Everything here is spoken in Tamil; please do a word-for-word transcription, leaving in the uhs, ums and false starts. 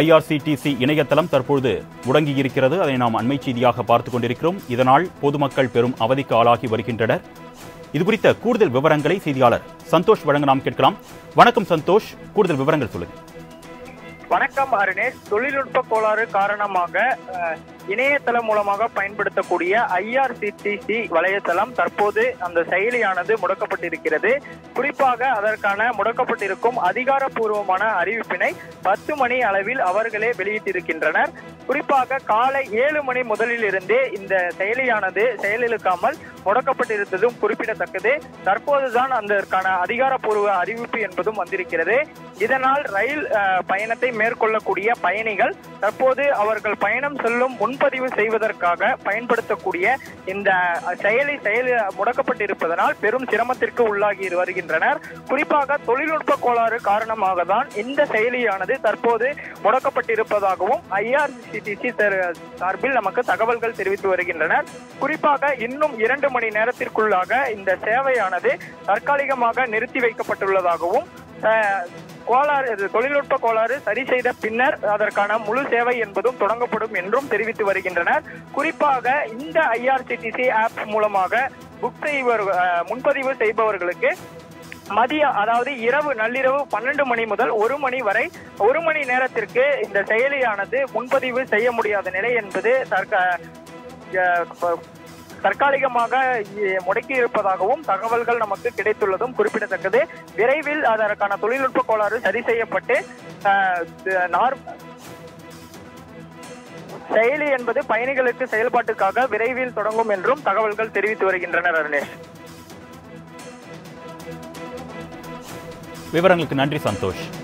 ஐ ஆர் சி டி சி இணையதளம் தற்போது முடங்கியிருக்கிறது. அதை நாம் அண்மை செய்தியாக பார்த்துக் கொண்டிருக்கிறோம். இதனால் பொதுமக்கள் பெரும் அவதிக்கு ஆளாகி வருகின்றனர். இதுகுறித்த கூடுதல் விவரங்களை செய்தியாளர் சந்தோஷ் வழங்க நாம் கேட்கலாம். வணக்கம் சந்தோஷ், கூடுதல் விவரங்கள் சொல்லுங்கள். வணக்கம் அருணேஷ். தொழில்நுட்ப கோளாறு காரணமாக இணையதளம் மூலமாக பயன்படுத்தக்கூடிய I R C T C வலையதளம் தற்போது அந்த செயலியானது முடக்கப்பட்டிருக்கிறது. குறிப்பாக அதற்கான முடக்கப்பட்டிருக்கும் அதிகாரப்பூர்வமான அறிவிப்பினை பத்து மணி அளவில் அவர்களே வெளியிட்டிருக்கின்றனர். குறிப்பாக காலை ஏழு மணி முதலிலிருந்தே இந்த செயலியானது செயலிழக்காமல் முடக்கப்பட்டிருந்ததும் குறிப்பிடத்தக்கது. தற்போதுதான் அதற்கான அதிகாரப்பூர்வ அறிவிப்பு என்பதும் வந்திருக்கிறது. இதனால் ரயில் பயணத்தை மேற்கொள்ளக்கூடிய பயணிகள் தற்போது அவர்கள் பயணம் செல்லும் முன்பதிவு செய்வதற்காக பயன்படுத்தக்கூடிய இந்த செயலி செயல் முடக்கப்பட்டிருப்பதனால் பெரும் சிரமத்திற்கு உள்ளாகி வருகின்றனர். குறிப்பாக தொழில்நுட்ப கோளாறு காரணமாக தான் இந்த செயலியானது தற்போது முடக்கப்பட்டிருப்பதாகவும் ஐ ஆர் சி சார்பில் நமக்கு தகவல்கள் தெரிவித்து வருகின்றனர். குறிப்பாக இன்னும் இரண்டு மணி நேரத்திற்குள்ளாக இந்த சேவையானது தற்காலிகமாக நிறுத்தி வைக்கப்பட்டுள்ளதாகவும் கோளாறு தொழில்நுட்ப கோளாறு சரி செய்த பின்னர் அதற்கான முழு சேவை என்பதும் தொடங்கப்படும் என்றும் தெரிவித்து வருகின்றனர். குறிப்பாக இந்த I R C T C app மூலமாக புக் செய்வர் முன்பதிவு செய்பவர்களுக்கு மதிய அதாவது இரவு நள்ளிரவு பன்னெண்டு மணி முதல் ஒரு மணி வரை ஒரு மணி நேரத்திற்கு இந்த செயலியானது முன்பதிவு செய்ய முடியாத நிலை என்பது தற்காலிகமாக முடக்கி இருப்பதாகவும் தகவல்கள் நமக்கு கிடைத்துள்ளதும் குறிப்பிடத்தக்கது. விரைவில் அதற்கான தொழில்நுட்ப கோளாறு சரி செய்யப்பட்டு செயலி என்பது பயணிகளுக்கு செயல்பாட்டுக்காக விரைவில் தொடங்கும் என்றும் தகவல்கள் தெரிவித்து வருகின்றனர். அருணேஷ், விவரங்களுக்கு நன்றி சந்தோஷ்.